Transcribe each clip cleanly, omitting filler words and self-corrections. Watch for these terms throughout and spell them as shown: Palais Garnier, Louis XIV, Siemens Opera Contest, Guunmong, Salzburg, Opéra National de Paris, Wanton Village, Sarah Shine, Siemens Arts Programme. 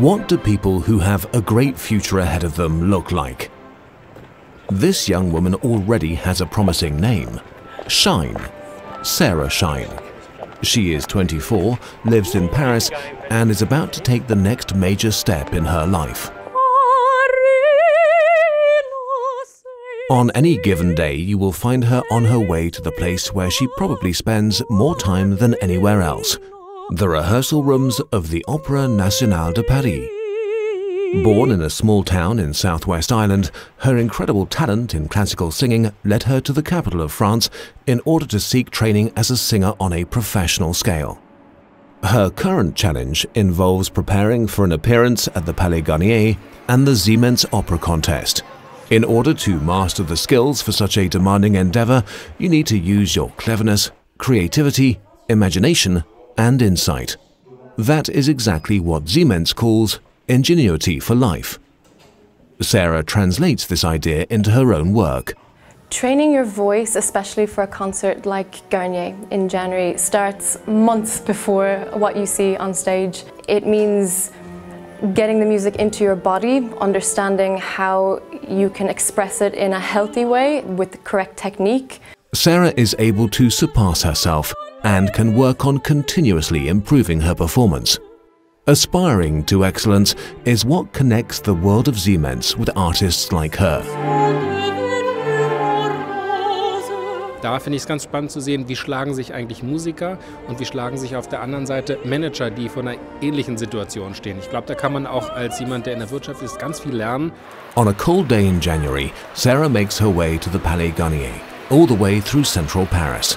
What do people who have a great future ahead of them look like? This young woman already has a promising name, Shine, Sarah Shine. She is 24, lives in Paris, and is about to take the next major step in her life. On any given day, you will find her on her way to the place where she probably spends more time than anywhere else, the rehearsal rooms of the Opéra National de Paris. Born in a small town in southwest Ireland, her incredible talent in classical singing led her to the capital of France in order to seek training as a singer on a professional scale. Her current challenge involves preparing for an appearance at the Palais Garnier and the Siemens Opera Contest. In order to master the skills for such a demanding endeavor, you need to use your cleverness, creativity, imagination, and insight. That is exactly what Siemens calls ingenuity for life. Sarah translates this idea into her own work. Training your voice, especially for a concert like Garnier in January, starts months before what you see on stage. It means getting the music into your body, understanding how you can express it in a healthy way with the correct technique. Sarah is able to surpass herself and can work on continuously improving her performance. Aspiring to excellence is what connects the world of Siemens with artists like her. Da finde ich es ganz spannend zu sehen, wie schlagen sich eigentlich Musiker und wie schlagen sich auf der anderen Seite Manager, die vor einer ähnlichen Situation stehen. Ich glaube, da kann man auch als jemand, der in der Wirtschaft ist, ganz viel lernen. On a cold day in January, Sarah makes her way to the Palais Garnier, all the way through central Paris.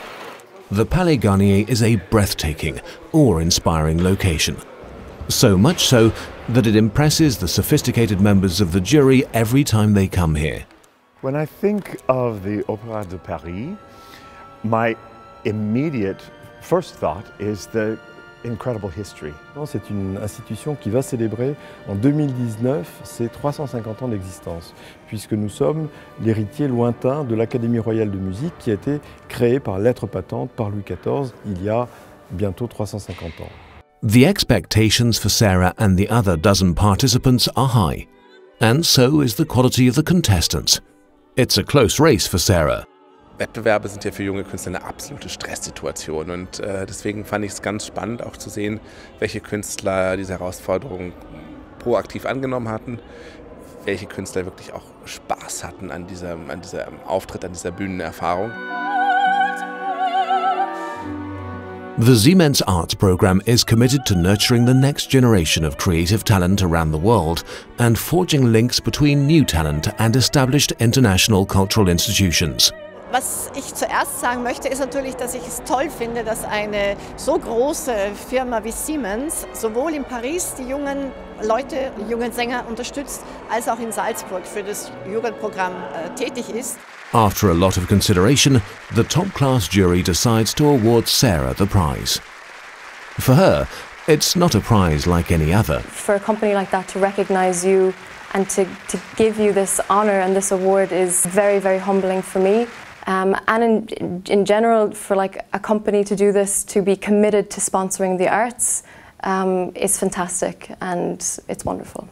The Palais Garnier is a breathtaking, awe-inspiring location. So much so that it impresses the sophisticated members of the jury every time they come here. When I think of the Opéra de Paris, my immediate first thought is the incredible history. C'est une institution qui va célébrer en 2019 ses 350 ans d'existence, puisque nous sommes l'héritier lointain de l'Académie royale de musique qui a été créée par lettre patente par Louis XIV il y a bientôt 350 ans. The expectations for Sarah and the other dozen participants are high, and so is the quality of the contestants. It's a close race for Sarah. Wettbewerbe sind ja für junge Künstler eine absolute Stresssituation und deswegen fand ich es ganz spannend auch zu sehen, welche Künstler diese Herausforderung proaktiv angenommen hatten, welche Künstler wirklich auch Spaß hatten an diesem Auftritt, an dieser Bühnenerfahrung. The Siemens Arts Programme is committed to nurturing the next generation of creative talent around the world and forging links between new talent and established international cultural institutions. Was ich zuerst sagen möchte, ist natürlich, dass ich es toll finde, dass eine so große Firma wie Siemens sowohl in Paris die jungen Leute, die jungen Sänger unterstützt, als auch in Salzburg für das Jugendprogramm tätig ist. After a lot of consideration, the top-class jury decides to award Sarah the prize. For her, it's not a prize like any other. For a company like that to recognize you and to give you this honor and this award is very, very humbling for me. And in general, for like a company to do this, to be committed to sponsoring the arts, is fantastic and it's wonderful.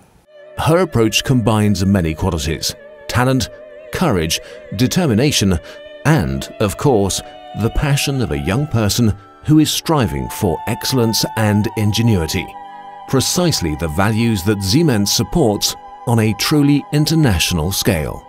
Her approach combines many qualities: talent, courage, determination, and, of course, the passion of a young person who is striving for excellence and ingenuity. Precisely the values that Siemens supports on a truly international scale.